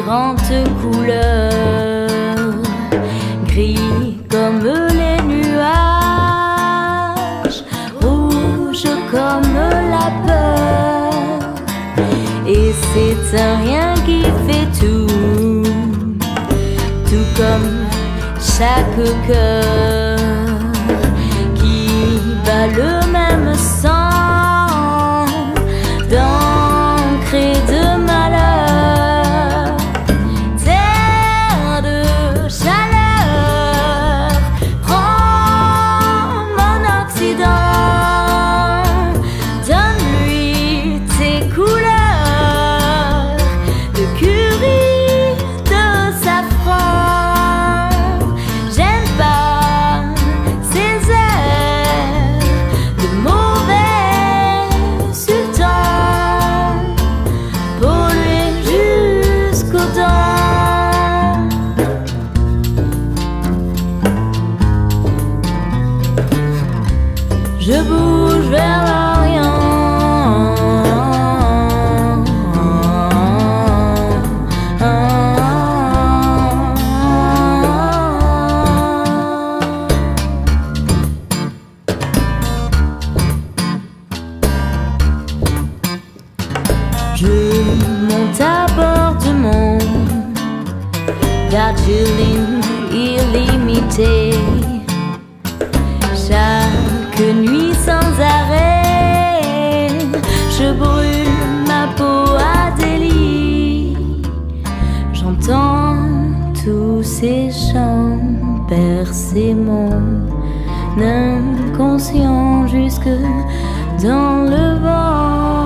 différentes couleurs, gris comme les nuages, rouge comme la peur. Et c'est un rien qui fait tout, tout comme chaque cœur qui bat le même sang d'encre et de malheur. Terre de chaleur, prends mon Occident, donne-lui tes couleurs de curry, de safran. Je bouge vers l'Orient, je monte à bord du monde Darjeeling illimité. Chaque nuit sans arrêt, je brûle ma peau à Delhi. J'entends tous ces chants percer mon inconscient jusque dans le vent.